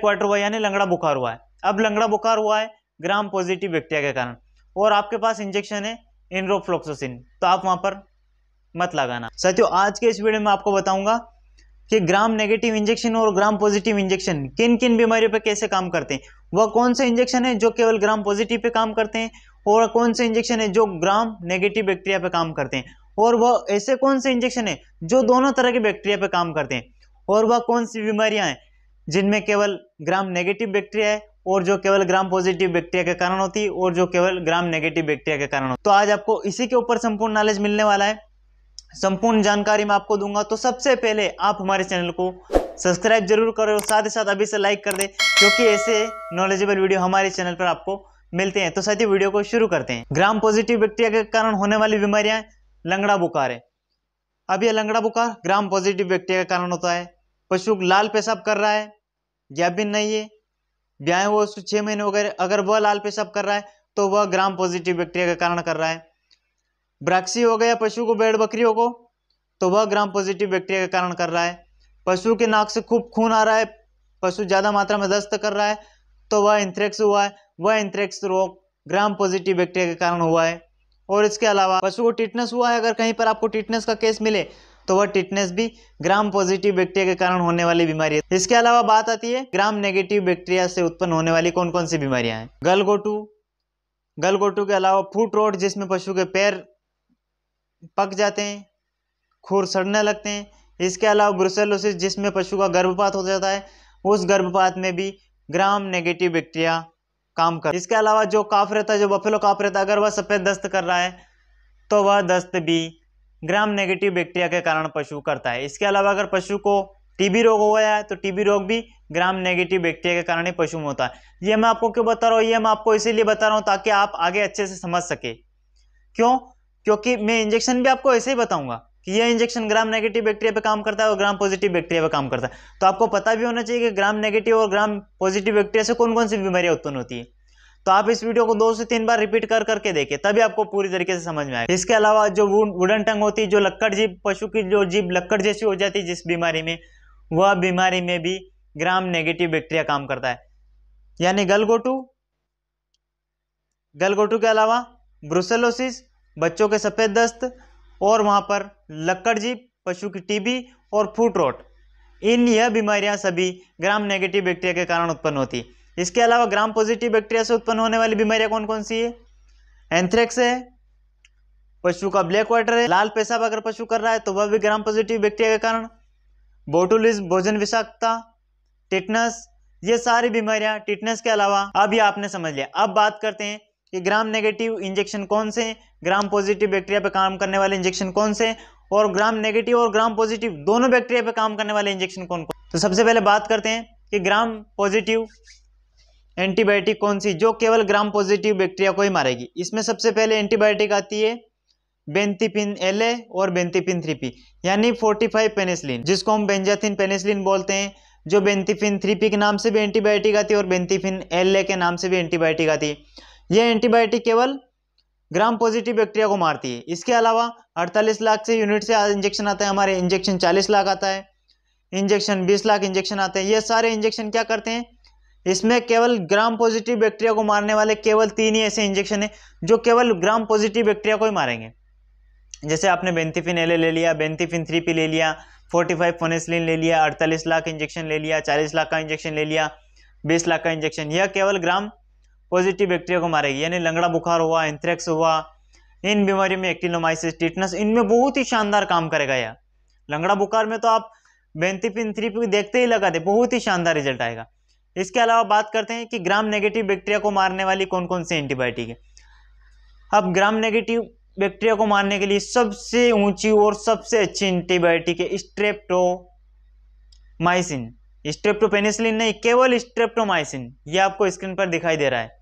Quarter हुआ यानी लंगड़ा बुखार हुआ है। अब लंगड़ा बुखार हुआ है ग्राम पॉजिटिव बैक्टीरिया के कारण और आपके पास इंजेक्शन है एनरोफ्लोक्सासिन, तो आप वहां पर मत लगाना। साथियों आज के इस वीडियो में आपको बताऊंगा कि ग्राम नेगेटिव इंजेक्शन और ग्राम पॉजिटिव इंजेक्शन किन किन बीमारियों पे कैसे काम करते हैं, वह कौन से इंजेक्शन है जो केवल ग्राम पॉजिटिव पे काम करते हैं और कौन से इंजेक्शन है जो ग्राम नेगेटिव बैक्टीरिया पे काम करते हैं, और वह ऐसे कौन से इंजेक्शन है जो दोनों तरह के बैक्टीरिया पे काम करते हैं, और वह कौन सी बीमारियां हैं जिनमें केवल ग्राम नेगेटिव बैक्टीरिया है और जो केवल ग्राम पॉजिटिव बैक्टीरिया के कारण होती है और जो केवल ग्राम नेगेटिव बैक्टीरिया के कारण होती। तो आज आपको इसी के ऊपर संपूर्ण नॉलेज मिलने वाला है, संपूर्ण जानकारी मैं आपको दूंगा। तो सबसे पहले आप हमारे चैनल को सब्सक्राइब जरूर करो, साथ ही साथ अभी से लाइक कर दे क्योंकि ऐसे नॉलेजेबल वीडियो हमारे चैनल पर आपको मिलते हैं। तो साथ ही वीडियो को शुरू करते हैं। ग्राम पॉजिटिव बैक्टीरिया के कारण होने वाली बीमारियां लंगड़ा बुखार है। अब यह लंगड़ा बुखार ग्राम पॉजिटिव बैक्टीरिया के कारण होता है। पशु लाल पेशाब कर रहा है, गाभिन नहीं है, ब्याह हुआ उसको 6 महीने हो गए, अगर वह लाल पेशाब कर रहा है तो वह ग्राम पॉजिटिव बैक्टीरिया के कारण कर रहा है। ब्राक्सी हो गया पशु को, भेड़ बकरियों को, तो वह ग्राम पॉजिटिव बैक्टीरिया के कारण कर रहा है। पशु के नाक से खूब खून आ रहा है, पशु ज़्यादा मात्रा में दस्त कर रहा है, तो वह इंथ्रेक्स हुआ है, वह इंथ्रेक्स रोग ग्राम पॉजिटिव बैक्टीरिया के कारण हुआ है। और इसके अलावा पशु को टिटनेस हुआ है, अगर कहीं पर आपको टिटनेस का केस मिले तो वह टिटनेस भी ग्राम पॉजिटिव बैक्टीरिया के कारण होने वाली बीमारी है। इसके अलावा बात आती है ग्राम नेगेटिव बैक्टीरिया से उत्पन्न होने वाली कौन कौन सी बीमारियां हैं। गलगोटू, गलगोटू के अलावा फूट रोट जिसमें पशु के पैर पक जाते हैं, खुर सड़ने लगते हैं। इसके अलावा ब्रुसेलोसिस जिसमें पशु का गर्भपात हो जाता है, उस गर्भपात में भी ग्राम नेगेटिव बैक्टीरिया काम कर। इसके अलावा जो काफ रहता है, जो बफेलो काफ रहता है, अगर वह सफ़ेद दस्त कर रहा है तो वह दस्त भी ग्राम नेगेटिव बैक्टीरिया के कारण पशु करता है। इसके अलावा अगर पशु को टीबी रोग हो गया है तो टीबी रोग भी ग्राम नेगेटिव बैक्टीरिया के कारण ही पशु में होता है। ये मैं आपको क्यों बता रहा हूँ, ये मैं आपको इसीलिए बता रहा हूँ ताकि आप आगे अच्छे से समझ सके। क्यों? क्योंकि मैं इंजेक्शन भी आपको ऐसे ही बताऊंगा कि यह इंजेक्शन ग्राम नेगेटिव बैक्टीरिया पे काम करता है और ग्राम पॉजिटिव बैक्टीरिया पे काम करता है, तो आपको पता भी होना चाहिए कि ग्राम नेगेटिव और ग्राम पॉजिटिव बैक्टीरिया से कौन कौन सी बीमारियां उत्पन्न होती है। तो आप इस वीडियो को 2 से 3 बार रिपीट कर करके देखिए, तभी आपको पूरी तरीके से समझ में आएगा। इसके अलावा जो वुडन टंग होती है, जो लक्कड़ जीभ, पशु की जो जीभ लक्कड़ जैसी हो जाती है जिस बीमारी में, वह बीमारी में भी ग्राम नेगेटिव बैक्टीरिया काम करता है। यानी गलगोटू, गलगोटू के अलावा ब्रुसेलोसिस, बच्चों के सफ़ेद दस्त और वहाँ पर लक्कड़ जीभ, पशु की टीबी और फूट रोट, इन यह बीमारियाँ सभी ग्राम नेगेटिव बैक्टीरिया के कारण उत्पन्न होती है। इसके अलावा ग्राम पॉजिटिव बैक्टीरिया से उत्पन्न होने वाली बीमारियाँ कौन कौन सी है? एंथ्रेक्स है, पशु का ब्लैक वाटर है, लाल पेशाब अगर पशु कर रहा है तो वह भी ग्राम पॉजिटिव बैक्टीरिया के कारण, बोटुलिज्म, भोजन विषाक्तता, टिटनस, ये सारी बीमारियाँ टिटनस के अलावा। अब यह आपने समझ लिया। अब बात करते हैं कि ग्राम नेगेटिव इंजेक्शन कौन से हैं, ग्राम पॉजिटिव बैक्टीरिया पे काम करने वाले इंजेक्शन कौन से हैं, और ग्राम नेगेटिव और ग्राम पॉजिटिव दोनों बैक्टीरिया पे काम करने वाले इंजेक्शन कौन कौन। तो सबसे पहले बात करते हैं कि ग्राम पॉजिटिव एंटीबायोटिक कौन सी जो केवल ग्राम पॉजिटिव बैक्टीरिया को ही मारेगी। इसमें सबसे पहले एंटीबायोटिक आती है बेंथिपिन LA और बेंथिपिन 3P यानी 45 पेनिसिलिन, जिसको हम बेंजाथिन पेनिसिलिन बोलते हैं, जो बेंथिपिन 3P के नाम से भी एंटीबायोटिक आती है और बेंथिपिन LA के नाम से भी एंटीबायोटिक आती है। यह एंटीबायोटिक केवल ग्राम पॉजिटिव बैक्टीरिया को मारती है। इसके अलावा 48 लाख से यूनिट से इंजेक्शन आता है, हमारे इंजेक्शन 40 लाख आता है, इंजेक्शन 20 लाख इंजेक्शन आते हैं। ये सारे इंजेक्शन क्या करते हैं? इसमें केवल ग्राम पॉजिटिव बैक्टीरिया को मारने वाले केवल 3 ही ऐसे इंजेक्शन हैं जो केवल ग्राम पॉजिटिव बैक्टीरिया को ही मारेंगे। जैसे आपने बेंथिपिन LA ले लिया, बेंथिपिन 3P ले लिया, 45 पेनिसिलिन ले लिया, 48 लाख इंजेक्शन ले लिया, 40 लाख का इंजेक्शन ले लिया, 20 लाख का इंजेक्शन, यह केवल ग्राम पॉजिटिव बैक्टीरिया को मारेगी। यानी लंगड़ा बुखार हुआ, एंथ्रेक्स हुआ, इन बीमारियों में एक्टिनोमाइसिस, टिटनस, इनमें बहुत ही शानदार काम करेगा। यह लंगड़ा बुखार में तो आप बेंथिपिन 3P देखते ही लगा दे, बहुत ही शानदार रिजल्ट आएगा। इसके अलावा बात करते हैं कि ग्राम नेगेटिव बैक्टीरिया को मारने वाली कौन कौन सी एंटीबायोटिक है। अब ग्राम नेगेटिव बैक्टीरिया को मारने के लिए सबसे ऊंची और सबसे अच्छी एंटीबायोटिक है स्ट्रेप्टोमाइसिन, स्ट्रेप्टोपेनिसिलिन नहीं, केवल स्ट्रेप्टोमाइसिन। यह आपको स्क्रीन पर दिखाई दे रहा है।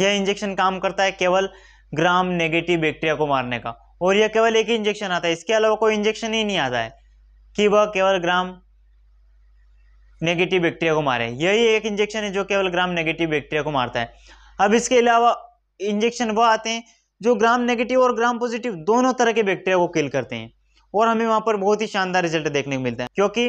यह इंजेक्शन काम करता है केवल ग्राम नेगेटिव बैक्टीरिया को मारने का, और यह केवल एक ही इंजेक्शन आता है, इसके अलावा कोई इंजेक्शन ही नहीं आता है कि वह केवल ग्राम नेगेटिव बैक्टीरिया को मारे। यही एक इंजेक्शन है जो केवल ग्राम नेगेटिव बैक्टीरिया को मारता है। अब इसके अलावा इंजेक्शन वह आते हैं जो ग्राम नेगेटिव और ग्राम पॉजिटिव दोनों तरह के बैक्टीरिया को किल करते हैं, और हमें वहाँ पर बहुत ही शानदार रिजल्ट देखने को मिलता है। क्योंकि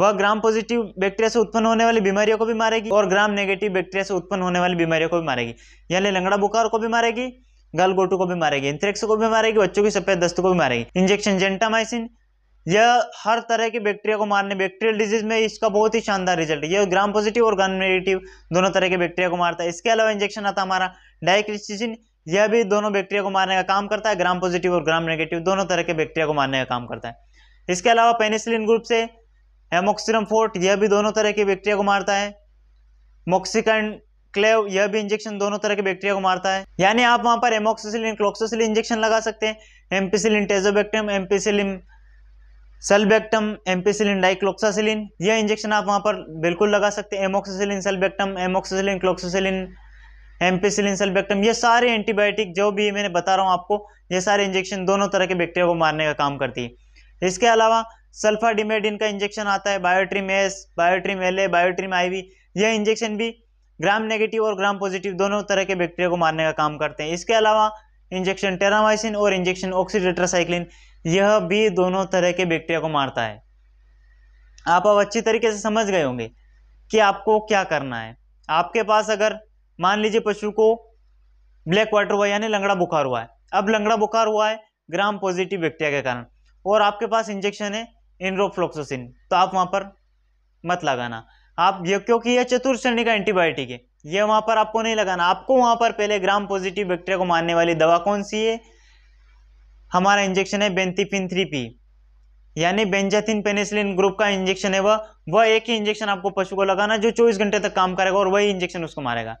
वह ग्राम पॉजिटिव बैक्टीरिया से उत्पन्न होने वाली बीमारियों को भी मारेगी और ग्राम नेगेटिव बैक्टीरिया से उत्पन्न होने वाली बीमारियों को भी मारेगी, यानी लंगड़ा बुखार को भी मारेगी, गलगोटू को भी मारेगी, एंथ्रेक्स को भी मारेगी, बच्चों की सफेद दस्त को भी मारेगी। इंजेक्शन जेंटामाइसिन, यह हर तरह के बैक्टीरिया को मारने, बैक्टीरियल डिजीज में इसका बहुत ही शानदार रिजल्ट है। यह ग्राम पॉजिटिव और ग्राम नेगेटिव दोनों तरह के बैक्टीरिया को मारता है। इसके अलावा इंजेक्शन आता हमारा डाइक्रिस्टिसिन, यह भी दोनों बैक्टीरिया को मारने का काम करता है, ग्राम पॉजिटिव और ग्राम नेगेटिव दोनों तरह के बैक्टीरिया को मारने का काम करता है। इसके अलावा पेनिसिलिन ग्रुप से एमोक्सिरम फोर्ट, यह भी दोनों तरह के बैक्टीरिया को मारता है। मोक्सिकन क्लेव, यह भी इंजेक्शन दोनों तरह के बैक्टीरिया को मारता है, यानी आप वहां पर एमोक्सिसिलिन क्लोक्सोसिलिन इंजेक्शन लगा सकते हैं। Ampicillin tazobactam, ampicillin sulbactam, ampicillin dicloxacillin, यह इंजेक्शन आप वहां पर बिल्कुल लगा सकते हैं। Amoxicillin sulbactam, amoxicillin cloxacillin, ampicillin sulbactam, ये सारे एंटीबायोटिक जो भी मैंने बता रहा हूँ आपको, ये सारे इंजेक्शन दोनों तरह के बैक्टीरिया को मारने का काम करती है। इसके अलावा सल्फाडिमेडिन का इंजेक्शन आता है, Biotrim S, Biotrim L A, Biotrim I V, यह इंजेक्शन भी ग्राम नेगेटिव और ग्राम पॉजिटिव दोनों तरह के बैक्टीरिया को मारने का काम करते हैं। इसके अलावा इंजेक्शन टेरामाइसिन और इंजेक्शन ऑक्सीटेट्रासाइक्लिन, यह भी दोनों तरह के बैक्टीरिया को मारता है। आप अब अच्छी तरीके से समझ गए होंगे कि आपको क्या करना है। आपके पास अगर मान लीजिए पशु को ब्लैक वाटर हुआ, यानी लंगड़ा बुखार हुआ है, अब लंगड़ा बुखार हुआ है ग्राम पॉजिटिव बैक्टीरिया के कारण, और आपके पास इंजेक्शन है एनरोफ्लोक्सासिन, तो आप वहाँ पर मत लगाना आप, ये क्योंकि यह चतुर्थ श्रेणी का एंटीबायोटिक है, यह वहाँ पर आपको नहीं लगाना। आपको वहाँ पर पहले ग्राम पॉजिटिव बैक्टीरिया को मारने वाली दवा कौन सी है, हमारा इंजेक्शन है बेंथिपिन 3P, यानी बेंजाथिन पेनिसिलिन ग्रुप का इंजेक्शन है। वह एक ही इंजेक्शन आपको पशु को लगाना जो 24 घंटे तक काम करेगा और वही इंजेक्शन उसको मारेगा।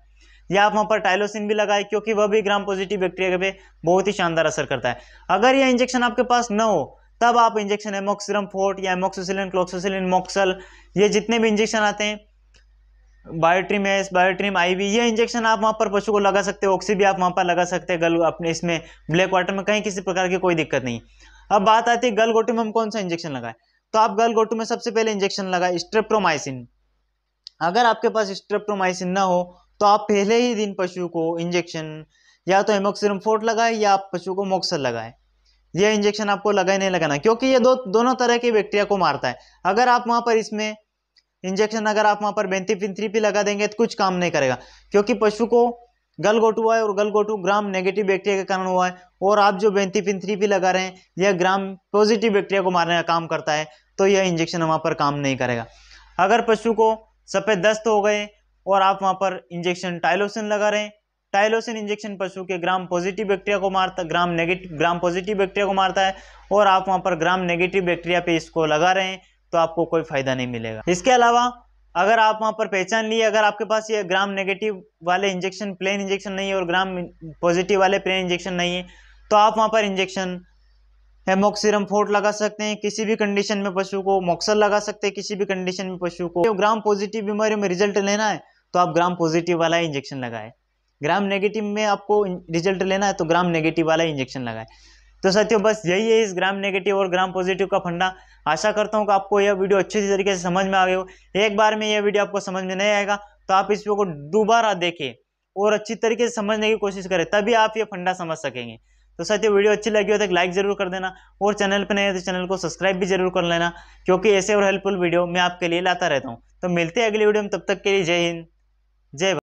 या आप वहाँ पर टाइलोसिन भी लगाए, क्योंकि वह भी ग्राम पॉजिटिव बैक्टीरिया पे बहुत ही शानदार असर करता है। अगर यह इंजेक्शन आपके पास न हो, तब आप इंजेक्शन एमोक्सिरम फोर्ट या एमोक्सिसिलिन क्लोक्सोसिलिन मोक्सल, ये जितने भी इंजेक्शन आते हैं, बायोट्रीम एस, बायोट्रीम आईवी, ये इंजेक्शन आप वहाँ पर पशु को लगा सकते हो। ऑक्सी भी आप वहाँ पर लगा सकते हैं, गल अपने इसमें ब्लैक वाटर में कहीं किसी प्रकार की कोई दिक्कत नहीं। अब बात आती है गल गोटू में हम कौन सा इंजेक्शन लगाए, तो आप गल गोटू में सबसे पहले इंजेक्शन लगाए स्ट्रेप्टोमाइसिन। अगर आपके पास स्ट्रेप्टोमाइसिन ना हो, तो आप पहले ही दिन पशु को इंजेक्शन या तो एमोक्सिरम फोर्ट लगाए या आप पशु को मोक्सल लगाए। यह इंजेक्शन आपको लगा ही नहीं लगाना, क्योंकि ये दोनों तरह के बैक्टीरिया को मारता है। अगर आप वहाँ पर इसमें इंजेक्शन, अगर आप वहाँ पर बेंथिपिन 3P लगा देंगे तो कुछ काम नहीं करेगा, क्योंकि पशु को गलगोटू हुआ है और गलगोटू ग्राम नेगेटिव बैक्टीरिया के कारण हुआ है, और आप जो बेंथिपिन 3P लगा रहे हैं यह ग्राम पॉजिटिव बैक्टीरिया को मारने का काम करता है, तो यह इंजेक्शन वहाँ पर काम नहीं करेगा। अगर पशु को सफ़ेद दस्त हो गए और आप वहाँ पर इंजेक्शन टाइलोसिन लगा रहे हैं, टाइलोसिन इंजेक्शन पशु के ग्राम पॉजिटिव बैक्टीरिया को मारता, gram negative, gram positive bacteria को मारता है, और आप वहाँ पर ग्राम नेगेटिव बैक्टीरिया पे इसको लगा रहे हैं तो आपको कोई फायदा नहीं मिलेगा। इसके अलावा अगर आप वहाँ पर पहचान लिए, अगर आपके पास ये ग्राम नेगेटिव वाले इंजेक्शन प्लेन इंजेक्शन नहीं है और ग्राम पॉजिटिव वाले प्लेन इंजेक्शन नहीं है, तो आप वहाँ पर इंजेक्शन एमोक्सिरम फोर्ट लगा सकते हैं, किसी भी कंडीशन में पशु को मोक्सल लगा सकते हैं, किसी भी कंडीशन में पशु को ग्राम पॉजिटिव बीमारियों में रिजल्ट लेना है तो आप ग्राम पॉजिटिव वाला इंजेक्शन लगाए, ग्राम नेगेटिव में आपको रिजल्ट लेना है तो ग्राम नेगेटिव वाला इंजेक्शन लगाएं। तो साथियों बस यही है इस ग्राम नेगेटिव और ग्राम पॉजिटिव का फंडा। आशा करता हूं कि आपको यह वीडियो अच्छे तरीके से समझ में आ गई हो। एक बार में यह वीडियो आपको समझ में नहीं आएगा तो आप इस वीडियो को दोबारा देखें और अच्छी तरीके से समझने की कोशिश करें, तभी आप ये फंडा समझ सकेंगे। तो साथियों वीडियो अच्छी लगी हो तो लाइक जरूर कर देना, और चैनल पर नए हो तो चैनल को सब्सक्राइब भी जरूर कर लेना, क्योंकि ऐसे और हेल्पफुल वीडियो मैं आपके लिए लाता रहता हूँ। तो मिलते हैं अगले वीडियो में, तब तक के लिए जय हिंद, जय भारत।